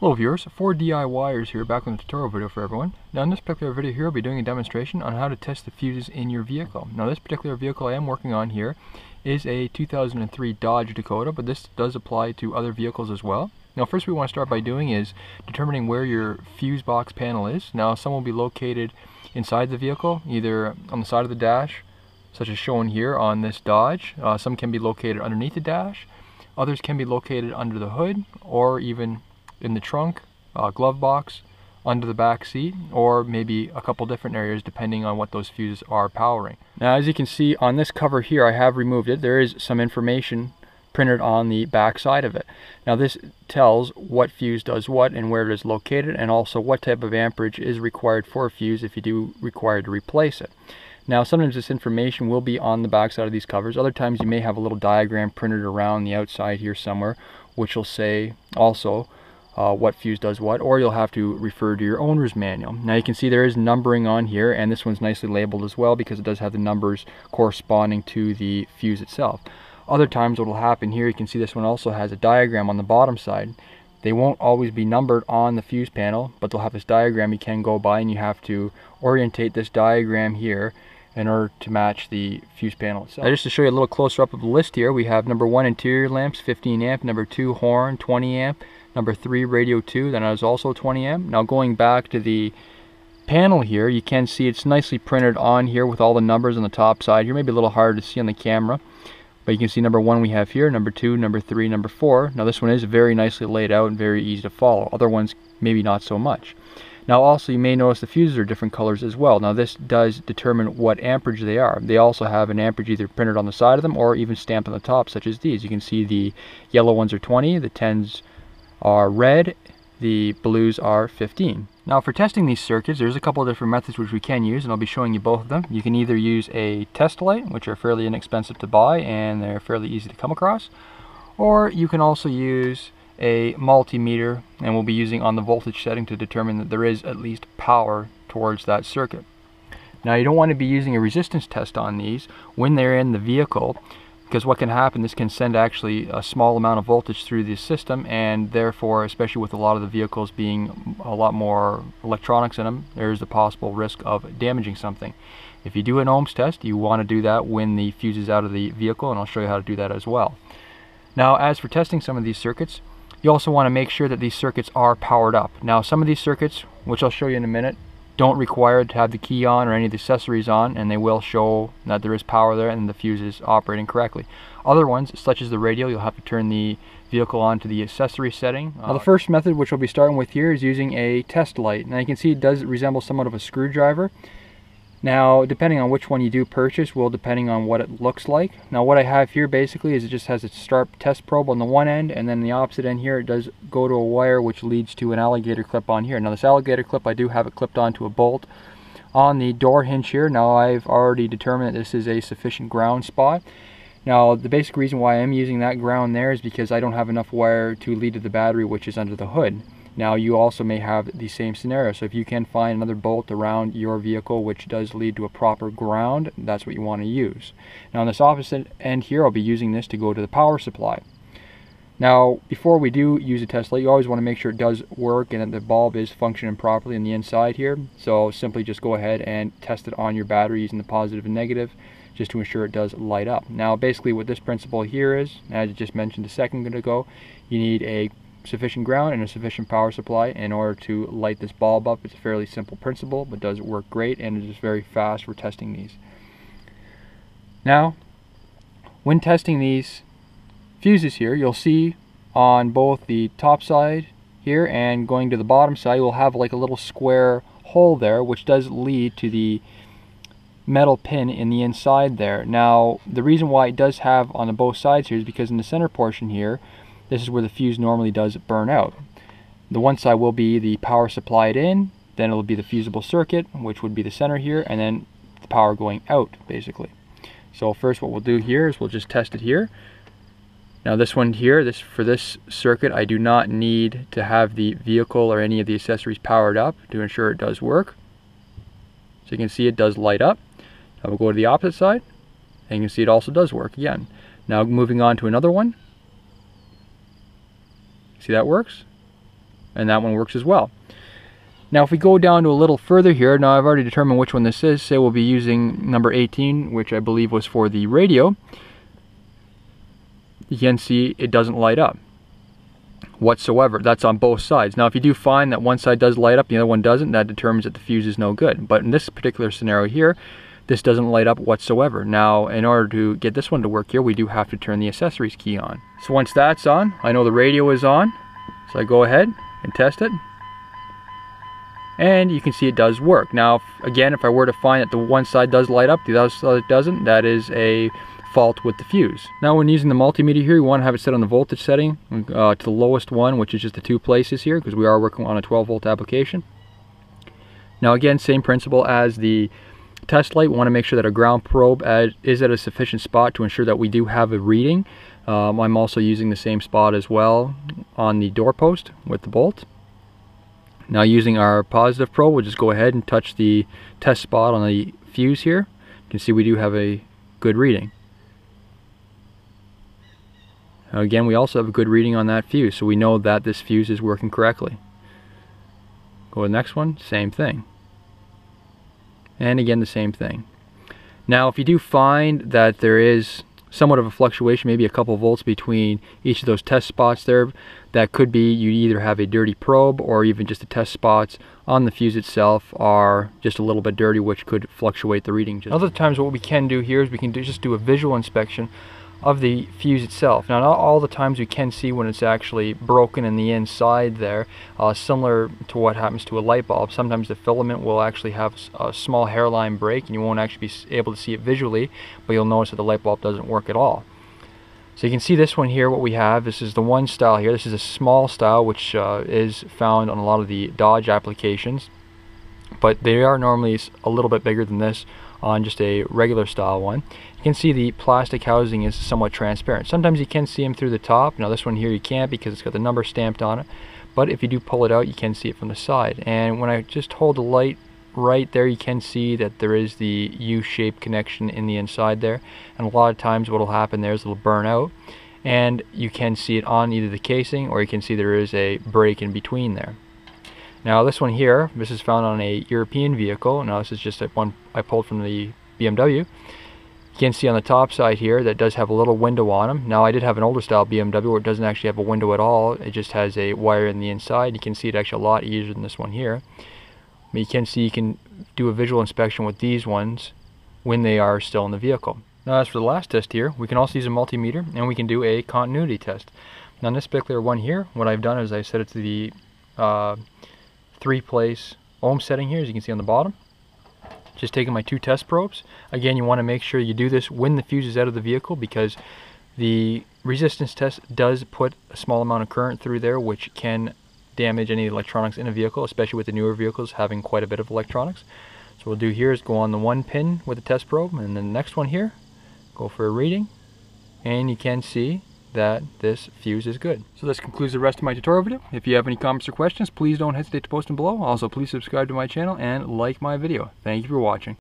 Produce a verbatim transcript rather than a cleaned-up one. Hello viewers, four D I Y ers here, back with a tutorial video for everyone. Now in this particular video here I'll be doing a demonstration on how to test the fuses in your vehicle. Now this particular vehicle I am working on here is a two thousand three Dodge Dakota, but this does apply to other vehicles as well. Now first we want to start by doing is determining where your fuse box panel is. Now some will be located inside the vehicle, either on the side of the dash, such as shown here on this Dodge. Uh, some can be located underneath the dash, others can be located under the hood, or even in the trunk, uh, glove box, under the back seat, or maybe a couple different areas depending on what those fuses are powering. Now as you can see on this cover here, I have removed it. There is some information printed on the back side of it. Now this tells what fuse does what and where it is located, and also what type of amperage is required for a fuse if you do require to replace it. Now sometimes this information will be on the back side of these covers. Other times you may have a little diagram printed around the outside here somewhere, which will say also Uh, what fuse does what, or you'll have to refer to your owner's manual. Now you can see there is numbering on here, and this one's nicely labeled as well because it does have the numbers corresponding to the fuse itself. Other times what will happen here, you can see this one also has a diagram on the bottom side. They won't always be numbered on the fuse panel, but they'll have this diagram you can go by, and you have to orientate this diagram here in order to match the fuse panel itself. Now just to show you a little closer up of the list here, we have number one, interior lamps, fifteen amp, number two, horn, twenty amp, number three, radio two, then I was also twenty amp. Now going back to the panel here, you can see it's nicely printed on here with all the numbers on the top side here. Maybe a little harder to see on the camera, but you can see number one we have here, number two, number three, number four. Now this one is very nicely laid out and very easy to follow. Other ones maybe not so much. Now also you may notice the fuses are different colors as well. Now this does determine what amperage they are. They also have an amperage either printed on the side of them or even stamped on the top, such as these. You can see the yellow ones are twenty, the tens are red, the blues are fifteen. Now for testing these circuits, there's a couple of different methods which we can use, and I'll be showing you both of them. You can either use a test light, which are fairly inexpensive to buy and they're fairly easy to come across, or you can also use a multimeter, and we'll be using on the voltage setting to determine that there is at least power towards that circuit. Now you don't want to be using a resistance test on these when they're in the vehicle, because what can happen, this can send actually a small amount of voltage through the system, and therefore, especially with a lot of the vehicles being a lot more electronics in them, there's the possible risk of damaging something. If you do an ohms test, you want to do that when the fuse is out of the vehicle, and I'll show you how to do that as well. Now as for testing some of these circuits, you also want to make sure that these circuits are powered up. Now some of these circuits, which I'll show you in a minute, don't require to have the key on or any of the accessories on, and they will show that there is power there and the fuse is operating correctly. Other ones, such as the radio, you'll have to turn the vehicle on to the accessory setting. Now the first method, which we'll be starting with here, is using a test light. Now you can see it does resemble somewhat of a screwdriver. Now depending on which one you do purchase will depending on what it looks like. Now what I have here basically is it just has a sharp test probe on the one end, and then the opposite end here it does go to a wire which leads to an alligator clip on here. Now this alligator clip, I do have it clipped onto a bolt on the door hinge here. Now I've already determined that this is a sufficient ground spot. Now the basic reason why I'm using that ground there is because I don't have enough wire to lead to the battery, which is under the hood. Now you also may have the same scenario, so if you can find another bolt around your vehicle which does lead to a proper ground, that's what you want to use. Now on this opposite end here, I'll be using this to go to the power supply. Now before we do use a test light, you always want to make sure it does work and that the bulb is functioning properly on the inside here. So simply just go ahead and test it on your battery using the positive and negative, just to ensure it does light up. Now basically what this principle here is, as I just mentioned a second ago, you need a sufficient ground and a sufficient power supply in order to light this bulb up. It's a fairly simple principle, but does work great, and it is very fast for testing these. Now when testing these fuses here, you'll see on both the top side here and going to the bottom side, you'll have like a little square hole there, which does lead to the metal pin in the inside there. Now the reason why it does have on the both sides here is because in the center portion here, this is where the fuse normally does burn out. The one side will be the power supplied in, then it'll be the fusible circuit, which would be the center here, and then the power going out, basically. So first what we'll do here is we'll just test it here. Now this one here, this for this circuit, I do not need to have the vehicle or any of the accessories powered up to ensure it does work. So you can see it does light up. Now we'll go to the opposite side, and you can see it also does work again. Now moving on to another one. See, that works. and that one works as well. Now if we go down to a little further here, now I've already determined which one this is, say we'll be using number eighteen, which I believe was for the radio. You can see it doesn't light up whatsoever. That's on both sides. Now if you do find that one side does light up, the other one doesn't, that determines that the fuse is no good. But in this particular scenario here, this doesn't light up whatsoever. Now in order to get this one to work here, we do have to turn the accessories key on. So once that's on, I know the radio is on, so I go ahead and test it. And you can see it does work. Now, again, if I were to find that the one side does light up, the other side doesn't, that is a fault with the fuse. Now, when using the multimeter here, you want to have it set on the voltage setting uh, to the lowest one, which is just the two places here, because we are working on a twelve volt application. Now, again, same principle as the test light. We want to make sure that a ground probe ad is at a sufficient spot to ensure that we do have a reading. Um, I'm also using the same spot as well on the doorpost with the bolt. Now using our positive probe, we'll just go ahead and touch the test spot on the fuse here. You can see we do have a good reading. Now again, we also have a good reading on that fuse, so we know that this fuse is working correctly. Go to the next one, same thing. And again, the same thing. Now if you do find that there is somewhat of a fluctuation, maybe a couple volts between each of those test spots there, that could be you either have a dirty probe or even just the test spots on the fuse itself are just a little bit dirty, which could fluctuate the reading. Other times what we can do here is we can do, just do a visual inspection of the fuse itself. Now, not all the times we can see when it's actually broken in the inside there, uh, similar to what happens to a light bulb. Sometimes the filament will actually have a small hairline break and you won't actually be able to see it visually, but you'll notice that the light bulb doesn't work at all. So you can see this one here, what we have, this is the one style here. This is a small style, which uh, is found on a lot of the Dodge applications, but they are normally a little bit bigger than this on just a regular style one. You can see the plastic housing is somewhat transparent. Sometimes you can see them through the top. Now this one here you can't because it's got the number stamped on it, but if you do pull it out you can see it from the side. And when I just hold the light right there, you can see that there is the U-shaped connection in the inside there, and a lot of times what will happen there is it'll burn out and you can see it on either the casing or you can see there is a break in between there. Now this one here, this is found on a European vehicle. Now this is just a one I pulled from the B M W. You can see on the top side here that does have a little window on them. Now I did have an older style B M W where it doesn't actually have a window at all. It just has a wire in the inside. You can see it actually a lot easier than this one here. But you can see you can do a visual inspection with these ones when they are still in the vehicle. Now as for the last test here, we can also use a multimeter and we can do a continuity test. Now in this particular one here, what I've done is I set it to the uh, three place ohm setting here, as you can see on the bottom. Just taking my two test probes. Again, you want to make sure you do this when the fuse is out of the vehicle, because the resistance test does put a small amount of current through there, which can damage any electronics in a vehicle, especially with the newer vehicles having quite a bit of electronics. So what we'll do here is go on the one pin with the test probe, and then the next one here, go for a reading, and you can see that this fuse is good. So this concludes the rest of my tutorial video. If you have any comments or questions, please don't hesitate to post them below. Also, please subscribe to my channel and like my video. Thank you for watching.